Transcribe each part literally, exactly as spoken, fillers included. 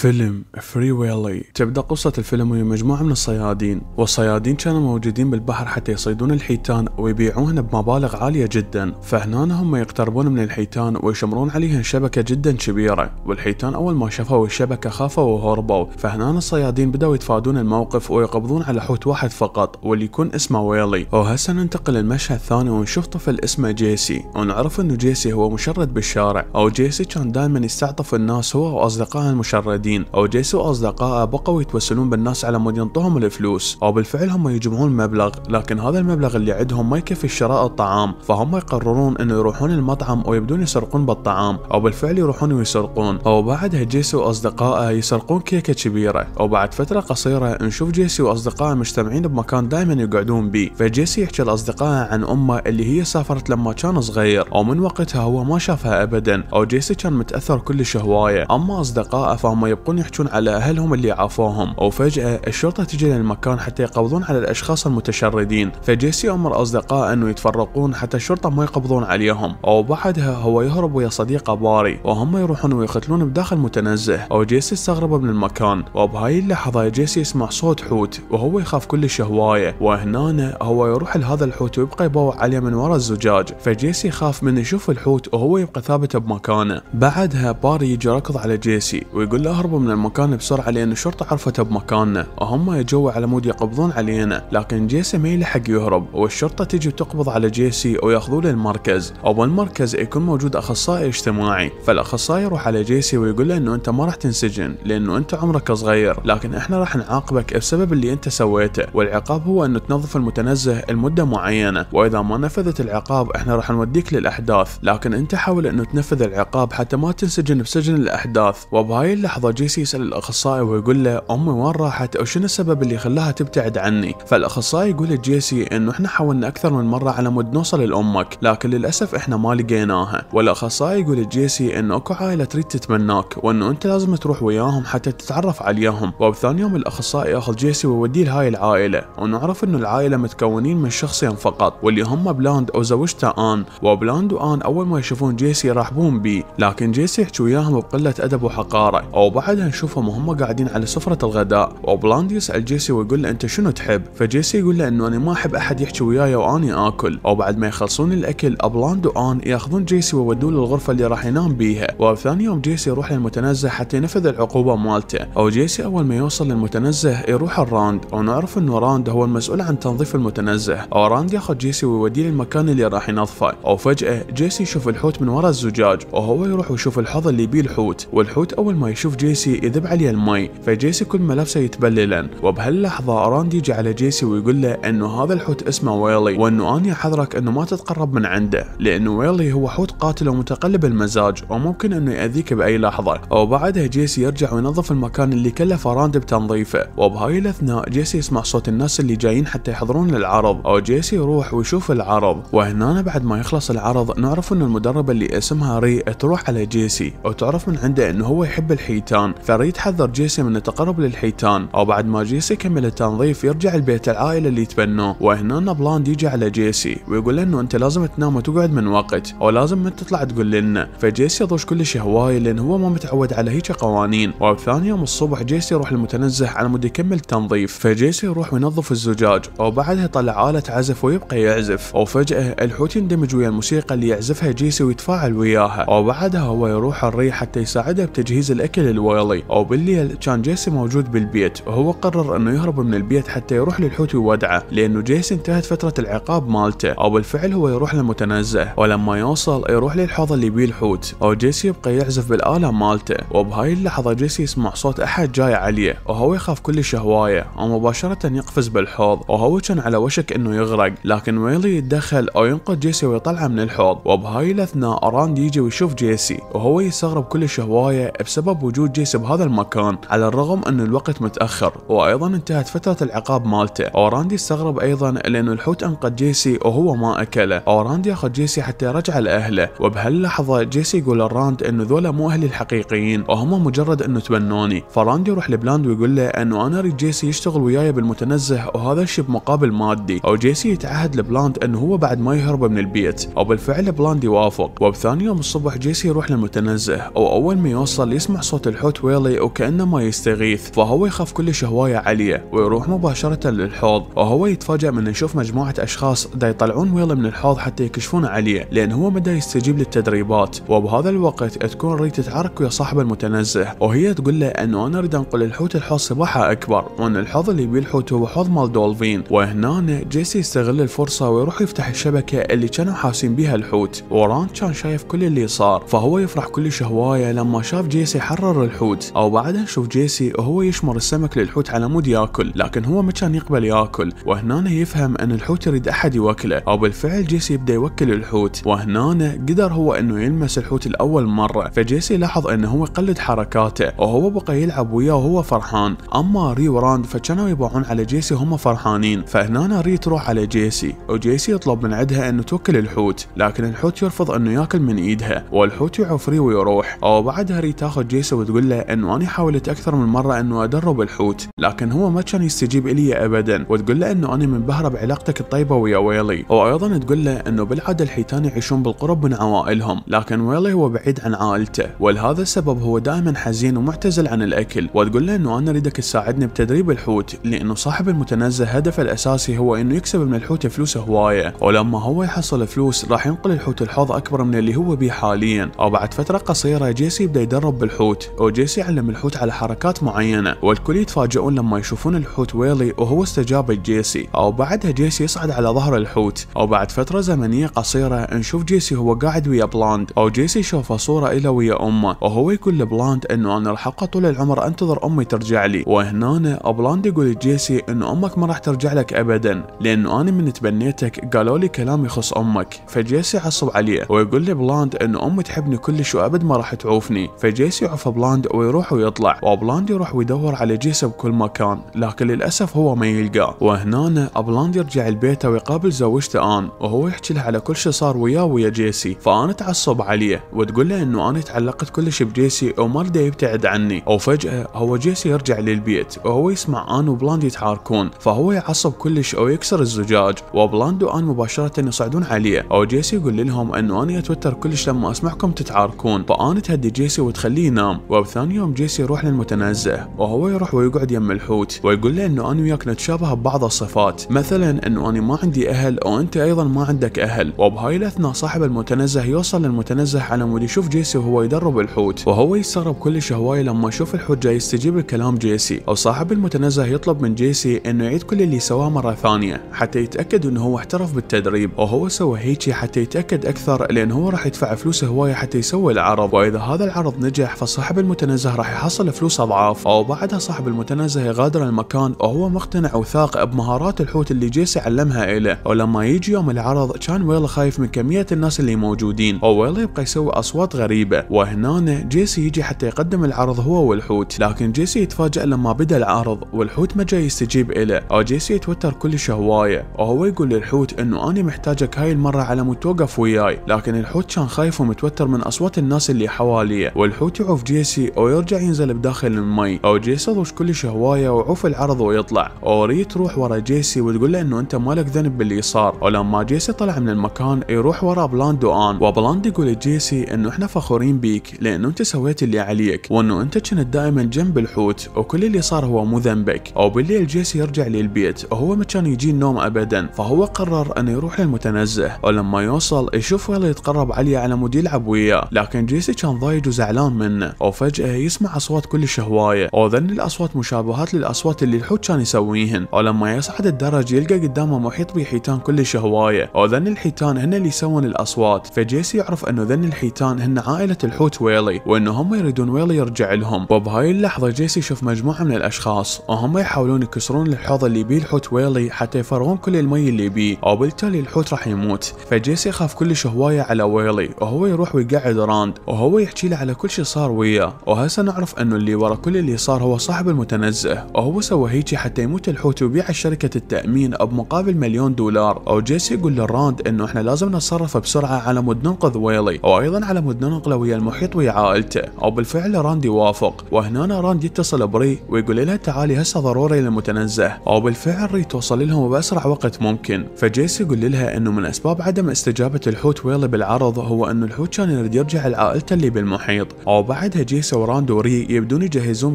فيلم فري ويلي. تبدأ قصة الفيلم وهي مجموعة من الصيادين، والصيادين كانوا موجودين بالبحر حتى يصيدون الحيتان ويبيعوهن بمبالغ عالية جدا. فهنا هم يقتربون من الحيتان ويشمرون عليهن شبكة جدا كبيرة، والحيتان أول ما شافوا الشبكة خافوا وهربوا. فهنا الصيادين بدأوا يتفادون الموقف ويقبضون على حوت واحد فقط واللي يكون اسمه ويلي. وهسه ننتقل للمشهد الثاني ونشوف طفل اسمه جيسي، ونعرف انه جيسي هو مشرد بالشارع، او جيسي كان دائما يستعطف الناس هو واصدقائه المشردين. او جيسي واصدقائه بقوا يتوسلون بالناس على مود ينطوهم الفلوس، او بالفعل هم يجمعون مبلغ، لكن هذا المبلغ اللي عندهم ما يكفي شراء الطعام. فهم يقررون انه يروحون المطعم ويبدون يسرقون بالطعام، او بالفعل يروحون ويسرقون. او بعدها جيسي واصدقائه يسرقون كيكه كبيره، او بعد فتره قصيره نشوف جيسي واصدقائه مجتمعين بمكان دائما يقعدون به. فجيسي يحكي لاصدقائه عن امه اللي هي سافرت لما كان صغير، او من وقتها هو ما شافها ابدا. او جيسي كان متاثر كلش هوايه، اما اصدقائه فهم يبقون يحجون على اهلهم اللي عافوهم. او فجاه الشرطه تجي للمكان حتى يقبضون على الاشخاص المتشردين. فجيسي امر اصدقائه انه يتفرقون حتى الشرطه ما يقبضون عليهم. او بعدها هو يهرب ويا صديقه باري، وهم يروحون ويقتلون بداخل متنزه. او جيسي استغرب من المكان، وبهاي اللحظه جيسي يسمع صوت حوت وهو يخاف كلش هوايه. وهنا هو يروح لهذا الحوت ويبقى يبوع عليه من وراء الزجاج. فجيسي خاف من يشوف الحوت وهو يبقى ثابت بمكانه. بعدها باري يجي ركض على جيسي ويقول له اهربوا من المكان بسرعه لان الشرطه عرفته بمكاننا، وهم يجوا على مود يقبضون علينا. لكن جيسي ما يلحق يهرب، والشرطه تجي وتقبض على جيسي وياخذوه للمركز. او بالمركز يكون موجود اخصائي اجتماعي، فالاخصائي يروح على جيسي ويقول له انه انت ما راح تنسجن لانه انت عمرك صغير، لكن احنا راح نعاقبك بسبب اللي انت سويته، والعقاب هو انه تنظف المتنزه لمده معينه، واذا ما نفذت العقاب احنا راح نوديك للاحداث، لكن انت حاول انه تنفذ العقاب حتى ما تنسجن بسجن الاحداث. وبهاي اللحظه جيسي يسال الاخصائي ويقول له امي وين راحت او شنو السبب اللي خلاها تبتعد عني. فالاخصائي يقول لجيسي انه احنا حاولنا اكثر من مره على مود نوصل لامك، لكن للاسف احنا ما لقيناها. والاخصائي يقول لجيسي انه اكو عائله تريد تتمناك، وانه انت لازم تروح وياهم حتى تتعرف عليهم. وبثاني يوم الاخصائي ياخذ جيسي ويوديه لهاي العائله، ونعرف انه العائله متكونين من شخصين فقط واللي هم بلاند او زوجته آن. وبلاند وآن اول ما يشوفون جيسي يرحبون به، لكن جيسي يحكي وياهم بقله ادب وحقاره. او بعدها نشوفهم وهم قاعدين على سفره الغداء، وبلاند يسال جيسي ويقول له انت شنو تحب؟ فجيسي يقول له انه انا ما احب احد يحكي وياي واني اكل. او بعد ما يخلصون الاكل بلاند وآن ياخذون جيسي ويودوه للغرفه اللي راح ينام بيها. وثاني يوم جيسي يروح للمتنزه حتى ينفذ العقوبه مالته. او جيسي اول ما يوصل للمتنزه يروح لراند، ونعرف انه راند هو المسؤول عن تنظيف المتنزه. او راند ياخذ جيسي ويوديه للمكان اللي راح ينظفه. او فجاه جيسي يشوف الحوت من وراء الزجاج، وهو يروح ويشوف الحظ اللي بيه الحوت. والحوت اول ما يشوف جيسي يذب عليه المي، فجيسي كل ما لابسه يتبللن. وبهاللحظه راند يجي على جيسي ويقول له انه هذا الحوت اسمه ويلي، وانه اني احذرك انه ما تتقرب من عنده، لانه ويلي هو حوت قاتل ومتقلب المزاج وممكن انه ياذيك باي لحظه. او بعدها جيسي يرجع وينظف المكان اللي كلف راند بتنظيفه. وبهاي الاثناء جيسي يسمع صوت الناس اللي جايين حتى يحضرون للعرض. او جيسي يروح ويشوف العرض. وهنا بعد ما يخلص العرض نعرف انه المدربه اللي اسمها ري تروح على جيسي، وتعرف من عنده انه هو يحب الحيتان، فري تحذر جيسي من التقرب للحيتان. او بعد ما جيسي كمل التنظيف يرجع البيت العائله اللي يتبنوه. وهنا بلاند يجي على جيسي ويقول له انه انت لازم تنام وتقعد من وقت، او لازم من تطلع تقول لنا. فجيسي يضوج كلش هوايه لان هو ما متعود على هيك قوانين. وبثاني يوم الصبح جيسي يروح للمتنزه على مود يكمل التنظيف. فجيسي يروح وينظف الزجاج، وبعدها طلع آلة عزف ويبقى يعزف. وفجأة الحوت يندمج ويا الموسيقى اللي يعزفها جيسي ويتفاعل وياها. وبعدها هو يروح الري حتى يساعده بتجهيز الاكل الويلي. او بالليل كان جيسي موجود بالبيت، وهو قرر انه يهرب من البيت حتى يروح للحوت ويودعه، لانه جيسي انتهت فتره العقاب مالته. او بالفعل هو يروح للمتنزه، ولما يوصل يروح للحوض اللي بيه الحوت. او جيسي يبقى يعزف بالاله مالته. وبهاي اللحظه جيسي يسمع صوت احد جاي عليه، وهو يخاف كلش هوايه، ومباشره يقفز بالحوض. وهو كان على وشك انه يغرق، لكن ويلي يتدخل او ينقذ جيسي ويطلعه من الحوض. وبهاي الاثناء راند يجي يشوف جيسي، وهو يستغرب كلش هوايه بسبب وجود جيسي بهذا المكان، على الرغم ان الوقت متاخر وايضا انتهت فتره العقاب مالته. اوراند يستغرب ايضا لانه الحوت انقذ جيسي وهو ما اكله. اوراند ياخذ جيسي حتى يرجع لاهله. وبهاللحظه جيسي يقول لراند انه ذولا مو اهلي الحقيقيين، وهم مجرد انه تبنوني. فراند يروح لبلاند ويقول له انه انا اريد جيسي يشتغل وياي بالمتنزه، وهذا الشيء بمقابل مادي. او جيسي يتعهد لبلاند انه هو بعد ما يهرب من البيت. او بالفعل بلاند يوافق. وبثاني يوم الصبح جيسي يروح للمتنزه، او اول ما يوصل يسمع صوت الحوت صوت ويلي وكأنما يستغيث، فهو يخاف كلش هواية عليه ويروح مباشرة للحوض، وهو يتفاجأ من يشوف مجموعة أشخاص دا يطلعون ويلي من الحوض حتى يكشفون عليه، لأن هو مدى يستجيب للتدريبات. وبهذا الوقت تكون ريتا تتعارك ويا صاحب المتنزه، وهي تقول له أنه أنا أريد أنقل الحوت الحوض صباحة أكبر، وأن الحوض اللي بيه الحوت هو حوض مال دولفين. وهنا جيسي يستغل الفرصة ويروح يفتح الشبكة اللي كانوا حاسين بها الحوت، وراند كان شايف كل اللي صار، فهو يفرح كلش هواية لما شاف جيسي حرر الحوت. أو بعدها نشوف جيسي وهو يشمر السمك للحوت على مود ياكل، لكن هو ما كان يقبل ياكل، وهنا يفهم أن الحوت يريد أحد يوكله، أو بالفعل جيسي يبدأ يوكل الحوت. وهنا قدر هو أنه يلمس الحوت الأول مرة، فجيسي لاحظ أنه هو يقلد حركاته، وهو بقى يلعب وياه وهو فرحان. أما ري وراند فكانوا يباعون على جيسي هم فرحانين، فهنا ري تروح على جيسي، وجيسي يطلب من عندها أنه توكل الحوت، لكن الحوت يرفض أنه ياكل من إيدها، والحوت يعوف ري ويروح. وبعدها ري تاخذ جيسي وتقول له أنه أنا حاولت أكثر من مرة أنه أدرب الحوت، لكن هو ما كان يستجيب إلي أبدا، وتقول له أنه أنا منبهرة بعلاقتك الطيبة ويا ويلي. وأيضا تقول له أنه بالعادة الحيتان يعيشون بالقرب من عوائلهم، لكن ويلي هو بعيد عن عائلته، ولهذا السبب هو دائما حزين ومعتزل عن الأكل. وتقول له أنه أنا أريدك تساعدني بتدريب الحوت، لأنه صاحب المتنزه هدفه الأساسي هو أنه يكسب من الحوت فلوس هواية، ولما هو يحصل فلوس راح ينقل الحوت الحوض أكبر من اللي هو بيه حاليا. وبعد فترة قصيرة جيسي يبدأ يدرب بالحوت، وجيسي علم الحوت على حركات معينة، والكل يتفاجئون لما يشوفون الحوت ويلي وهو استجاب لجيسي. أو بعدها جيسي يصعد على ظهر الحوت، أو بعد فترة زمنية قصيرة نشوف جيسي هو قاعد ويا بلاند، أو جيسي يشوف صورة إله ويا أمه، وهو يقول لبلاند إنه أنا راح أبقى طول العمر أنتظر أمي ترجع لي. وهنا بلاند يقول لجيسي إنه أمك ما راح ترجع لك أبدا، لأنه أنا من تبنيتك قالوا لي كلام يخص أمك. فجيسي عصب عليه ويقول لبلاند إنه أمي تحبني كلش وأبد ما راح تعوفني، فجيسي يعوف بلاند ويروح ويطلع، وبلاند يروح ويدور على جيسي بكل مكان، لكن للأسف هو ما يلقاه. وهنا بلاند يرجع البيت ويقابل زوجته آن، وهو يحكي لها على كل شيء صار وياه ويا جيسي، فآن تعصب عليه وتقول له إنه أنا تعلقت كلش بجيسي وما رده يبتعد عني. وفجأة هو جيسي يرجع للبيت، وهو يسمع آن وبلاند يتحاركون، فهو يعصب كلش أو يكسر الزجاج، وبلاند وآن مباشرة يصعدون عليه. أو جيسي يقول لهم إنه أنا أتوتر كلش لما أسمعكم تتعاركون، فآن تهدي جيسي وتخليه ينام. وبثاني يوم جيسي يروح للمتنزه، وهو يروح ويقعد يم الحوت ويقول له إنه أنا وياك نتشابه ببعض الصفات، مثلا إنه أنا ما عندي أهل وأنت أيضا ما عندك أهل. وبهاي الأثناء صاحب المتنزه يوصل للمتنزه على مود يشوف جيسي وهو يدرب الحوت، وهو يستغرب كلش هواية لما يشوف الحوت جاي يستجيب لكلام جيسي. أو صاحب المتنزه يطلب من جيسي إنه يعيد كل اللي سواه مرة ثانية حتى يتأكد إنه هو احترف بالتدريب، وهو سوى هيجي حتى يتأكد أكثر، لأن هو راح يدفع فلوس هواية حتى يسوي العرض، وإذا هذا العرض نجح فصاحب المتنزه راح يحصل فلوس أضعاف. أو بعدها صاحب المتنزه يغادر المكان، وهو مقتنع وثاق بمهارات الحوت اللي جيسي علمها إله. ولما يجي يوم العرض كان ويلي خايف من كمية الناس اللي موجودين، أو ويلي يبقى يسوي أصوات غريبة. وهنا جيسي يجي حتى يقدم العرض هو والحوت، لكن جيسي يتفاجأ لما بدأ العرض والحوت ما جاي يستجيب إله. أو جيسي يتوتر كلش هواية، وهو يقول للحوت إنه أنا محتاجك هاي المرة على مود توقف وياي، لكن الحوت كان خايف ومتوتر من أصوات الناس اللي حواليه. والحوت يعوف جيسي ويرجع ينزل بداخل المي، أو جيسي ضوش كلش هواية وعوف العرض ويطلع. أوري تروح ورا جيسي وتقول له إنه أنت مالك ذنب باللي صار. ولما جيسي طلع من المكان يروح ورا بلاند وآن، وبلاند يقول لجيسي إنه إحنا فخورين بيك لأنه أنت سويت اللي عليك، وإنه أنت كنت دائما جنب الحوت وكل اللي صار هو مو ذنبك. أو بالليل جيسي يرجع للبيت، وهو ما كان يجي النوم أبدا، فهو قرر أنه يروح للمتنزه. ولما يوصل يشوف ويلي يتقرب عليه على مود يلعب وياه، لكن جيسي كان ضايج وزعلان منه. وفجأة يسمع أصوات كلش هواية، وظن الأصوات مشابهات للأصوات اللي الحوت كان يسويهن. ولما يصعد الدرج يلقى قدامه محيط بحيتان كلش هواية، وظن الحيتان هن اللي يسوون الأصوات. فجيسي يعرف أنه ذن الحيتان هن عائلة الحوت ويلي، وأنه هم يريدون ويلي يرجع لهم. وبهاي اللحظة جيسي يشوف مجموعة من الأشخاص وهم يحاولون يكسرون الحوض اللي بيه الحوت ويلي حتى يفرغون كل المي اللي بيه، وبالتالي الحوت راح يموت. فجيسي يخاف كلش هواية على ويلي، وهو يروح ويقعد راند، وهو يحكي له على كل شيء صار وياه. وهسه نعرف انه اللي ورا كل اللي صار هو صاحب المتنزه، وهو سوى هيجي حتى يموت الحوت ويبيع شركة التأمين بمقابل مليون دولار. او جيسي يقول لراند انه احنا لازم نتصرف بسرعة على مود ننقذ ويلي، وايضا على مود ننقله ويا المحيط ويا عائلته. او بالفعل راند يوافق، وهنا راند يتصل بري ويقول لها تعالي هسه ضروري للمتنزه. او بالفعل ري توصل لهم باسرع وقت ممكن. فجيسي يقول لها انه من اسباب عدم استجابة الحوت ويلي بالعرض هو انه الحوت كان يريد يرجع لعائلته اللي بالمحيط. او بعدها جيسي وراند وري يبدون يجهزون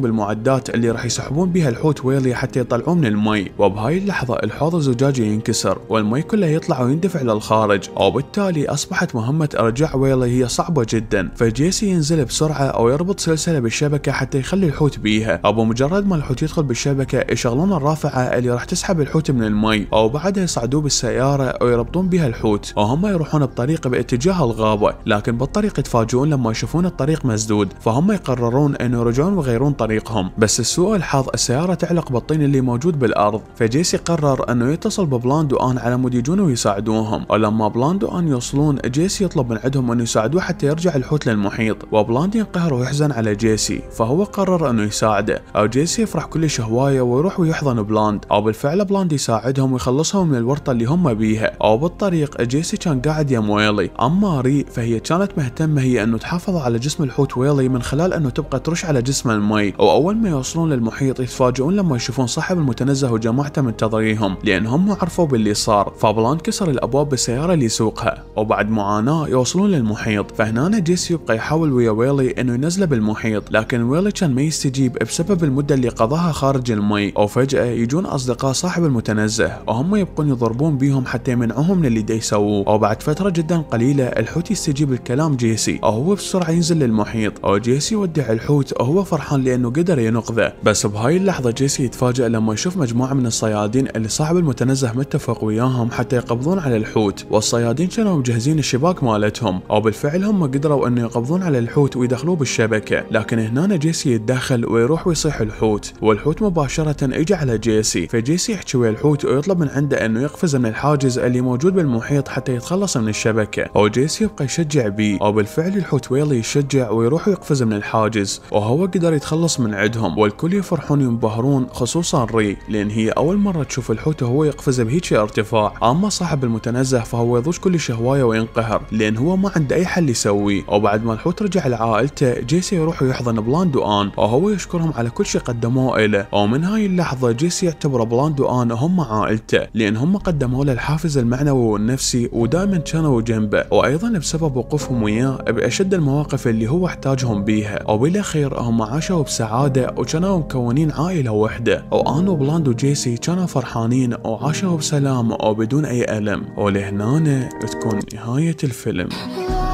بالمعدات اللي راح يسحبون بها الحوت ويلي حتى يطلعوا من المي، وبهاي اللحظة الحوض الزجاجي ينكسر والمي كله يطلع ويندفع للخارج، وبالتالي أصبحت مهمة إرجاع ويلي هي صعبة جدا. فجيسي ينزل بسرعة أو يربط سلسلة بالشبكة حتى يخلي الحوت بيها، أو بمجرد ما الحوت يدخل بالشبكة يشغلون الرافعة اللي راح تسحب الحوت من المي، أو بعدها يصعدوه بالسيارة أو يربطون بها الحوت، وهم يروحون بطريق باتجاه الغابة. لكن بالطريق يتفاجئون لما يشوفون الطريق مسدود، فهم يقررون أن يرجعون ويغيرون طريقهم، بس لسوء الحظ السيارة تعلق بالطين اللي موجود بالأرض. فجيسي قرر أنه يتصل ببلاند وآن على مود يجون ويساعدوهم، ولما بلاند وآن يوصلون جيسي يطلب من عندهم أن يساعدوه حتى يرجع الحوت للمحيط، وبلاند ينقهر ويحزن على جيسي، فهو قرر أنه يساعده، أو جيسي يفرح كلش هواية ويروح ويحضن بلاند، أو بالفعل بلاند يساعدهم ويخلصهم من الورطة اللي هم بيها. أو بالطريق جيسي كان قاعد يم ويلي، أما ري فهي كانت مهتمة هي أنه تحافظ على جسم الحوت ويلي من خلال أنه تبقى ترش على جسم المي. وأول ما يوصلون للمحيط يتفاجئون لما يشوفون صاحب المتنزه وجماعته منتظريهم، لأنهم عرفوا باللي صار، فبلاند كسر الأبواب بالسيارة اللي يسوقها، وبعد معاناة يوصلون للمحيط. فهنا جيسي يبقى يحاول ويا ويلي أنه ينزله بالمحيط، لكن ويلي كان ما يستجيب بسبب المدة اللي قضاها خارج المي. أو فجأة يجون أصدقاء صاحب المتنزه وهم يبقون يضربون بيهم حتى يمنعوهم من اللي دا يسووه. وبعد فترة جدا قليلة الحوت يستجيب لكلام جيسي، وهو بسرعة ينزل للمحيط، أو جيسي يودع الحوت وهو فرحان لأنه قدر ينقذه. بس بهاي اللحظة جيسي يتفاجأ لما يشوف مجموعة من الصيادين اللي صاحب المتنزه متفق وياهم حتى يقبضون على الحوت، والصيادين كانوا مجهزين الشباك مالتهم، أو بالفعل هم قدروا أن يقبضون على الحوت ويدخلوه بالشبكة. لكن هنا جيسي يتدخل ويروح ويصيح الحوت، والحوت مباشرة يجي على جيسي، فجيسي يحكي ويا الحوت ويطلب من عنده أنه يقفز من الحاجز اللي موجود بالمحيط حتى يتخلص من الشبكة، أو جيسي يبقى يشجع بيه، أو بالفعل الحوت ويلي يشجع ويروح ويقفز من الحاجز، وهو قدر يتخلص من عندهم، والكل يفرحون وينبهرون خصوصا ري، لأن هي أول مرة تشوف الحوت وهو يقفز بهيج ارتفاع. أما صاحب المتنزه فهو يضوج كل شهواية وينقهر، لأن هو ما عنده أي حل يسويه. وبعد ما الحوت رجع لعائلته جيسي يروح ويحضن بلاند وآن، وهو يشكرهم على كل شيء قدموه له. ومن هاي اللحظة جيسي يعتبر بلاند وآن هم عائلته، لأن هم قدموا له الحافز المعنوي والنفسي ودائما كانوا جنبه، وايضا بسبب وقوفهم وياه باشد المواقف اللي هو احتاجهم بيها. وبالاخير هم عاشوا بسعاده وكانوا مكونين عائله وحده، وآن وبلاند وجيسي كانوا فرحانين وعاشوا بسلام وبدون اي الم. ولهنا تكون نهايه الفيلم.